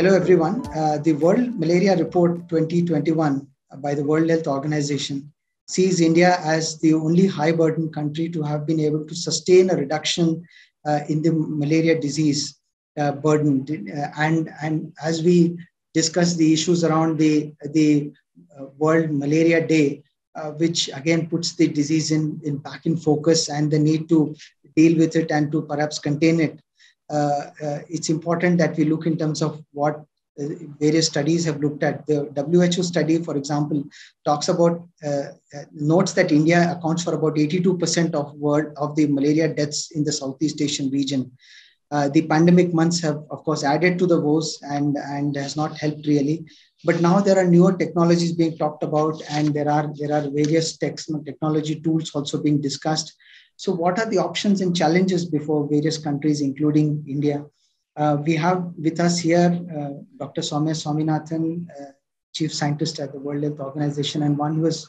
Hello everyone. The World Malaria Report 2021 by the World Health Organization sees India as the only high burden country to have been able to sustain a reduction in the malaria disease burden. And as we discuss the issues around the World Malaria Day, which again puts the disease back in focus and the need to deal with it and to perhaps contain it. It's important that we look in terms of what various studies have looked at. The WHO study, for example, talks about, notes that India accounts for about 82% of the malaria deaths in the Southeast Asian region. The pandemic months have, of course, added to the woes and has not helped really. But now there are newer technologies being talked about, and there are various technology tools also being discussed. So what are the options and challenges before various countries, including India? We have with us here Dr. Soumya Swaminathan, Chief Scientist at the World Health Organization, and one who has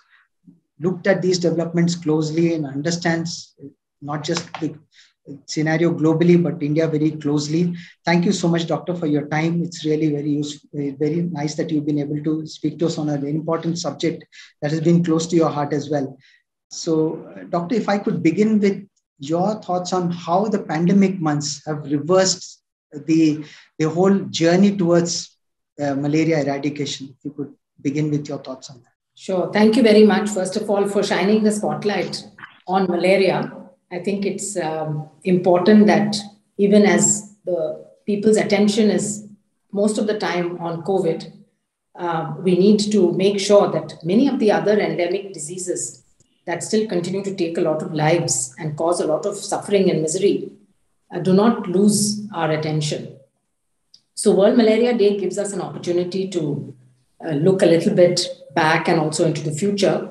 looked at these developments closely and understands not just the scenario globally, but India very closely. Thank you so much, Doctor, for your time. It's really very useful, very nice that you've been able to speak to us on a very important subject that has been close to your heart as well. So, Doctor, if I could begin with your thoughts on how the pandemic months have reversed the whole journey towards malaria eradication. If you could begin with your thoughts on that. Sure. Thank you very much, first of all, for shining the spotlight on malaria. I think it's important that even as the people's attention is most of the time on COVID, we need to make sure that many of the other endemic diseases that still continue to take a lot of lives and cause a lot of suffering and misery, do not lose our attention. So World Malaria Day gives us an opportunity to look a little bit back and also into the future.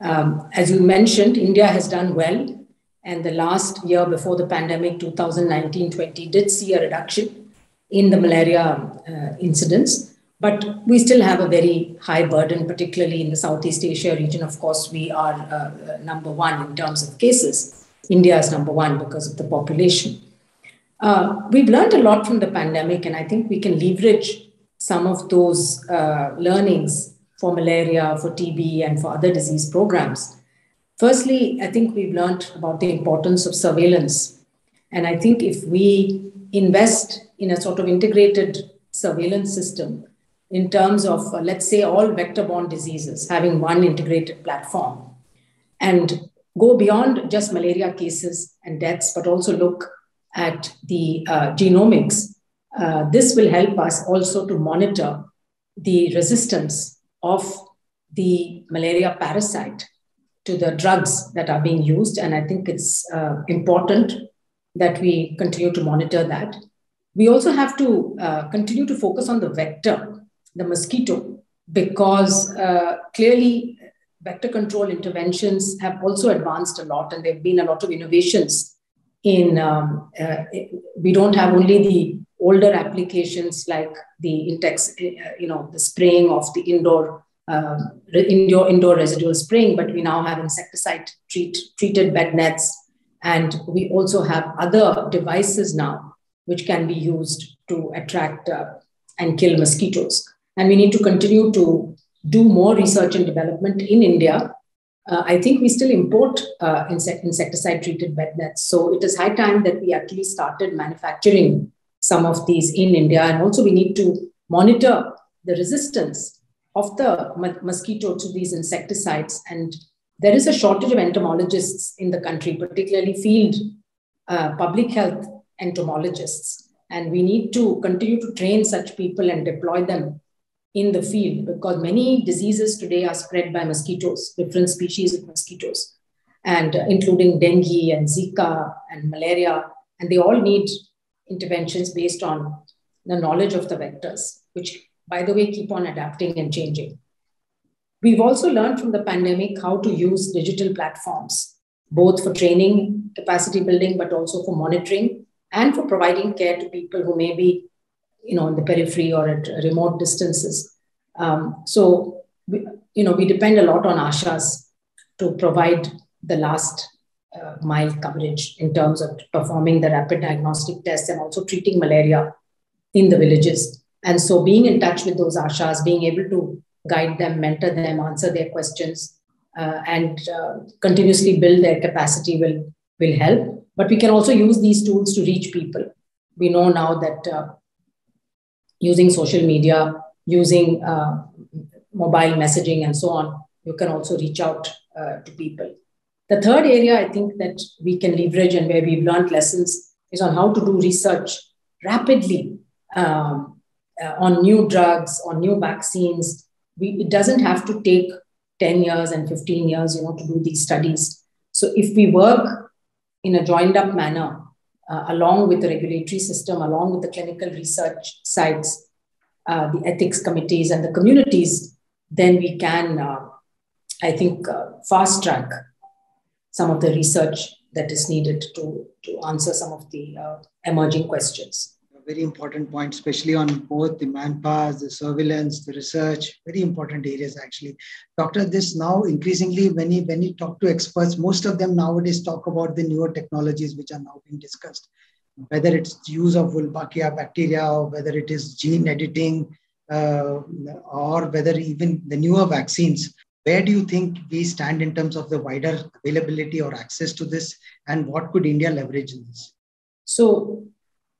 As you mentioned, India has done well. And the last year before the pandemic, 2019-20, did see a reduction in the malaria incidence. But we still have a very high burden, particularly in the Southeast Asia region. Of course, we are number one in terms of cases. India is number one because of the population. We've learned a lot from the pandemic, and I think we can leverage some of those learnings for malaria, for TB, and for other disease programs. Firstly, I think we've learned about the importance of surveillance. And I think if we invest in a sort of integrated surveillance system, in terms of, let's say, all vector-borne diseases, having one integrated platform, and go beyond just malaria cases and deaths, but also look at the genomics. This will help us also to monitor the resistance of the malaria parasite to the drugs that are being used. And I think it's important that we continue to monitor that. We also have to continue to focus on the vector, the mosquito, because clearly vector control interventions have also advanced a lot, and there have been a lot of innovations in, we don't have only the older applications like the index, the spraying of the indoor residual spraying, but we now have insecticide treated bed nets. And we also have other devices now, which can be used to attract and kill mosquitoes. And we need to continue to do more research and development in India. I think we still import insecticide-treated bed nets. So it is high time that we actually started manufacturing some of these in India. And also we need to monitor the resistance of the mosquito to these insecticides. And there is a shortage of entomologists in the country, particularly field public health entomologists. And we need to continue to train such people and deploy them in the field, because many diseases today are spread by mosquitoes, different species of mosquitoes, and including dengue and Zika and malaria. And they all need interventions based on the knowledge of the vectors, which, by the way, keep on adapting and changing. We've also learned from the pandemic how to use digital platforms, both for training, capacity building, but also for monitoring and for providing care to people who may be in the periphery or at remote distances. So, we depend a lot on ASHAs to provide the last mile coverage in terms of performing the rapid diagnostic tests and also treating malaria in the villages. And so being in touch with those ASHAs, being able to guide them, mentor them, answer their questions, and continuously build their capacity will help. But we can also use these tools to reach people. We know now that using social media, using mobile messaging and so on, you can also reach out to people. The third area I think that we can leverage and where we've learned lessons is on how to do research rapidly on new drugs, on new vaccines. It doesn't have to take 10 years and 15 years, to do these studies. So if we work in a joined up manner, along with the regulatory system, along with the clinical research sites, the ethics committees and the communities, then we can, fast track some of the research that is needed to answer some of the emerging questions. Very important point, especially on both the manpower, the surveillance, the research, very important areas actually. Doctor, this now increasingly, when you talk to experts, most of them nowadays talk about the newer technologies which are now being discussed, whether it's use of Wolbachia bacteria, or whether it is gene editing, or whether even the newer vaccines. Where do you think we stand in terms of the wider availability or access to this, and what could India leverage in this? So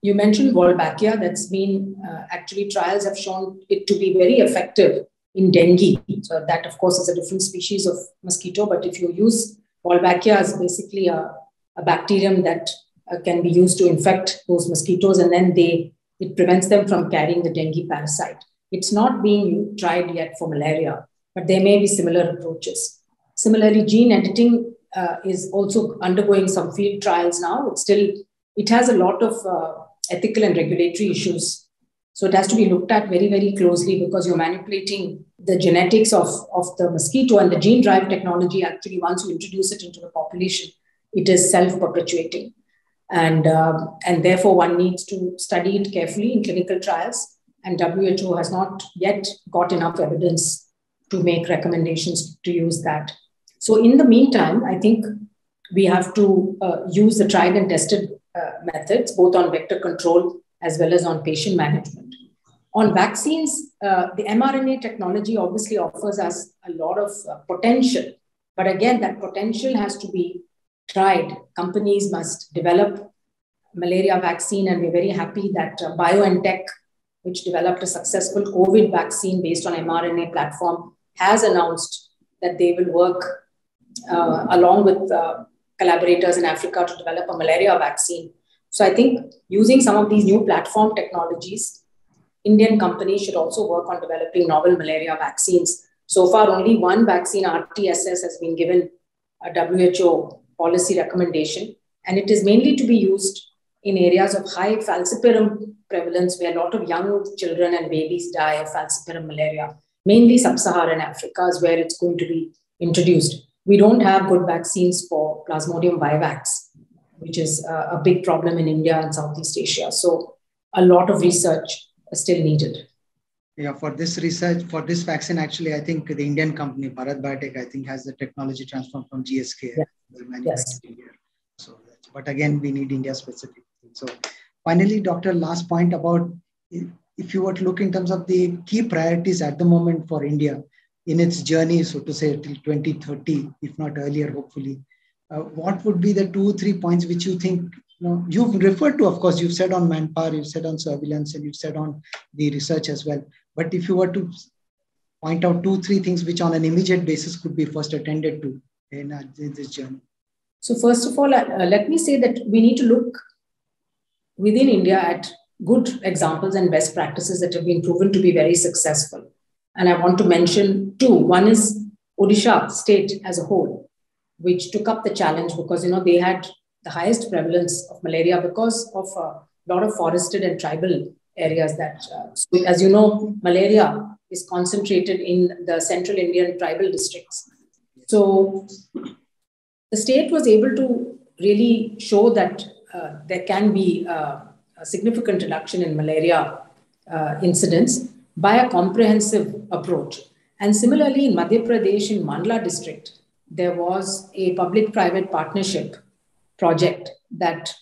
you mentioned Wolbachia. That's been actually trials have shown it to be very effective in dengue. So that, of course, is a different species of mosquito. But if you use Wolbachia, is basically a bacterium that can be used to infect those mosquitoes, and then it prevents them from carrying the dengue parasite. It's not being tried yet for malaria, but there may be similar approaches. Similarly, gene editing is also undergoing some field trials now. It has a lot of ethical and regulatory issues. So it has to be looked at very, very closely, because you're manipulating the genetics of the mosquito, and the gene-drive technology, actually, once you introduce it into the population, it is self-perpetuating. And therefore, one needs to study it carefully in clinical trials. And WHO has not yet got enough evidence to make recommendations to use that. So in the meantime, I think we have to use the tried and tested methods, both on vector control as well as on patient management. On vaccines, the mRNA technology obviously offers us a lot of potential. But again, that potential has to be tried. Companies must develop malaria vaccine, and we're very happy that BioNTech, which developed a successful COVID vaccine based on mRNA platform, has announced that they will work along with collaborators in Africa to develop a malaria vaccine. So I think using some of these new platform technologies, Indian companies should also work on developing novel malaria vaccines. So far, only one vaccine, RTS,S, has been given a WHO policy recommendation, and it is mainly to be used in areas of high falciparum prevalence, where a lot of young children and babies die of falciparum malaria. Mainly sub-Saharan Africa is where it's going to be introduced. We don't have good vaccines for Plasmodium vivax, which is a big problem in India and Southeast Asia. So a lot of research is still needed. Yeah, for this research, for this vaccine, actually, I think the Indian company, Bharat Biotech, I think has the technology transferred from GSK. Yeah. Yes. So, but again, we need India specific. So finally, Doctor, last point about, if you were to look in terms of the key priorities at the moment for India in its journey, so to say, till 2030, if not earlier, hopefully, what would be the 2 or 3 points which you think? No, you've referred to, of course, you've said on manpower, you've said on surveillance, and you've said on the research as well. But if you were to point out 2 or 3 things which on an immediate basis could be first attended to in this journey. So first of all, let me say that we need to look within India at good examples and best practices that have been proven to be very successful. And I want to mention 2. One is Odisha state as a whole, which took up the challenge because, they had the highest prevalence of malaria because of a lot of forested and tribal areas that, so as you know, malaria is concentrated in the central Indian tribal districts. So the state was able to really show that there can be a significant reduction in malaria incidence by a comprehensive approach. And similarly, in Madhya Pradesh, in Mandla district, there was a public-private partnership project that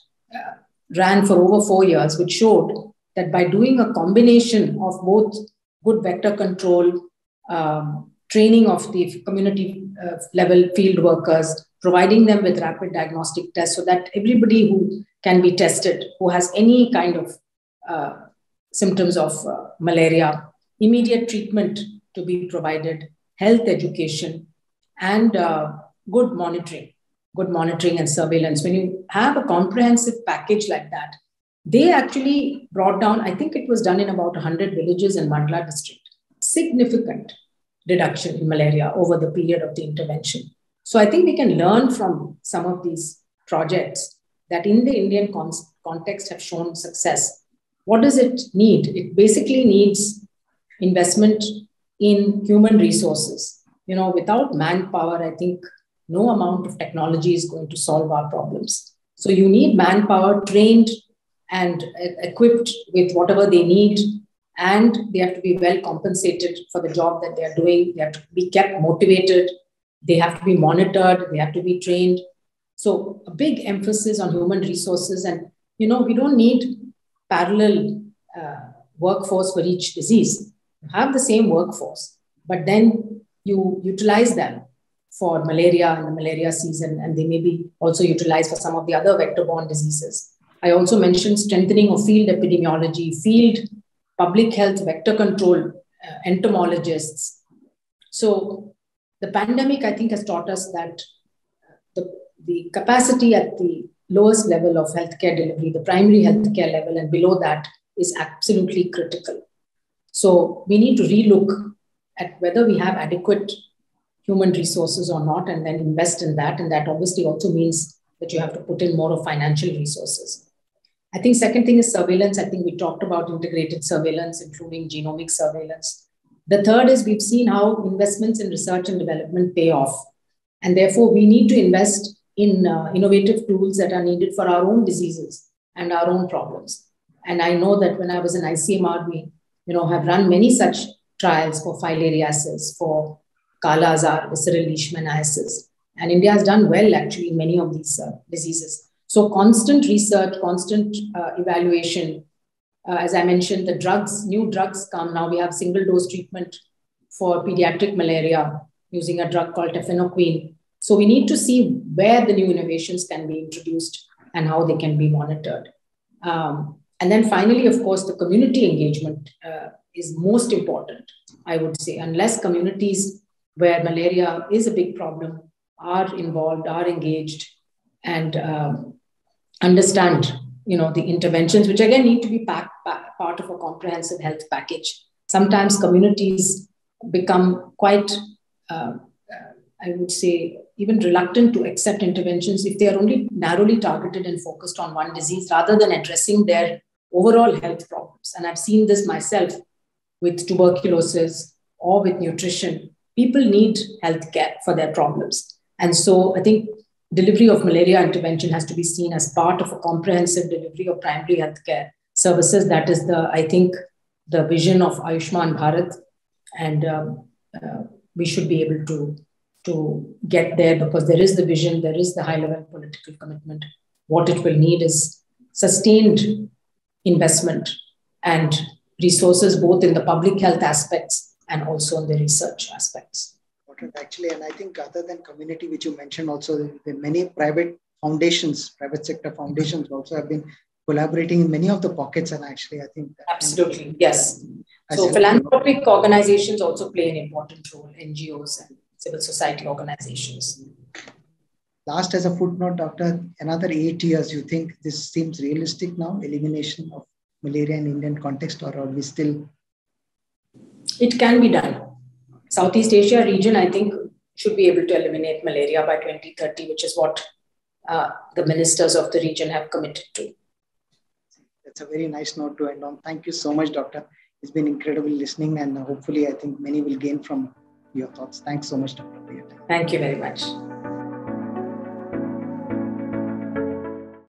ran for over 4 years, which showed that by doing a combination of both good vector control, training of the community level field workers, providing them with rapid diagnostic tests so that everybody who can be tested, who has any kind of symptoms of malaria, immediate treatment to be provided, health education, and good monitoring and surveillance. When you have a comprehensive package like that, they actually brought down, I think it was done in about 100 villages in Mandla district, significant reduction in malaria over the period of the intervention. So I think we can learn from some of these projects that in the Indian context have shown success. What does it need? It basically needs investment in human resources. You know, without manpower, I think no amount of technology is going to solve our problems. So you need manpower trained and equipped with whatever they need, and they have to be well compensated for the job that they are doing. They have to be kept motivated. They have to be monitored. They have to be trained. So a big emphasis on human resources. And, you know, we don't need parallel workforce for each disease. You have the same workforce, but then you utilize them for malaria and the malaria season, and they may be also utilized for some of the other vector-borne diseases. I also mentioned strengthening of field epidemiology, field public health, vector control, entomologists. So the pandemic, I think, has taught us that the capacity at the lowest level of healthcare delivery, the primary healthcare level and below that, is absolutely critical. So we need to relook at whether we have adequate human resources or not, and then invest in that. And that obviously also means that you have to put in more of financial resources. I think second thing is surveillance. I think we talked about integrated surveillance, including genomic surveillance. The third is we've seen how investments in research and development pay off. And therefore, we need to invest in innovative tools that are needed for our own diseases and our own problems. And I know that when I was in ICMR, we have run many such trials for filariasis, for Kala azar, visceral leishmaniasis. And India has done well, actually, in many of these diseases. So constant research, constant evaluation. As I mentioned, the drugs, new drugs come. Now we have single dose treatment for pediatric malaria using a drug called tafenoquine. So we need to see where the new innovations can be introduced and how they can be monitored. And then finally, of course, the community engagement is most important, I would say. Unless communities where malaria is a big problem are involved, are engaged, and understand, the interventions, which again need to be part of a comprehensive health package. Sometimes communities become quite, I would say, even reluctant to accept interventions if they are only narrowly targeted and focused on one disease rather than addressing their overall health problems. And I've seen this myself with tuberculosis or with nutrition. People need healthcare for their problems. And so I think delivery of malaria intervention has to be seen as part of a comprehensive delivery of primary healthcare services. That is, I think, the vision of Ayushman Bharat. And we should be able to get there, because there is the vision, there is the high-level political commitment. What it will need is sustained investment and resources, both in the public health aspects and also in the research aspects. Actually, and I think other than community, which you mentioned also, many private foundations, private sector foundations also have been collaborating in many of the pockets. And actually, I think that absolutely, yes. So philanthropic organizations also play an important role, NGOs and civil society organizations. Last, as a footnote, Doctor, another 8 years, you think this seems realistic now, elimination of malaria in Indian context, or are we still? It can be done. Southeast Asia region, I think, should be able to eliminate malaria by 2030, which is what the ministers of the region have committed to. That's a very nice note to end on. Thank you so much, Doctor. It's been incredible listening, and hopefully I think many will gain from your thoughts. Thanks so much, Doctor. Thank you very much.